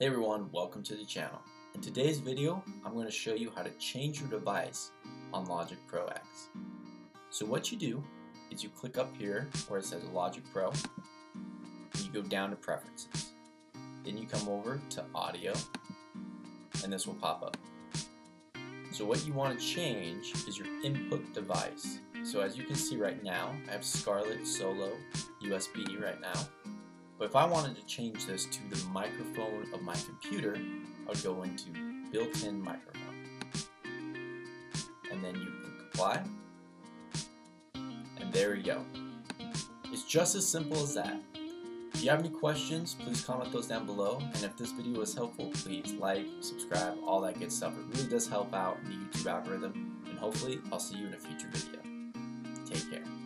Hey everyone, welcome to the channel. In today's video, I'm going to show you how to change your device on Logic Pro X. So what you do is you click up here where it says Logic Pro, and you go down to Preferences. Then you come over to Audio, and this will pop up. So what you want to change is your input device. So as you can see right now, I have Scarlett Solo USB right now. But if I wanted to change this to the microphone of my computer, I would go into built-in microphone. And then you click apply. And there we go. It's just as simple as that. If you have any questions, please comment those down below. And if this video was helpful, please like, subscribe, all that good stuff. It really does help out in the YouTube algorithm. And hopefully, I'll see you in a future video. Take care.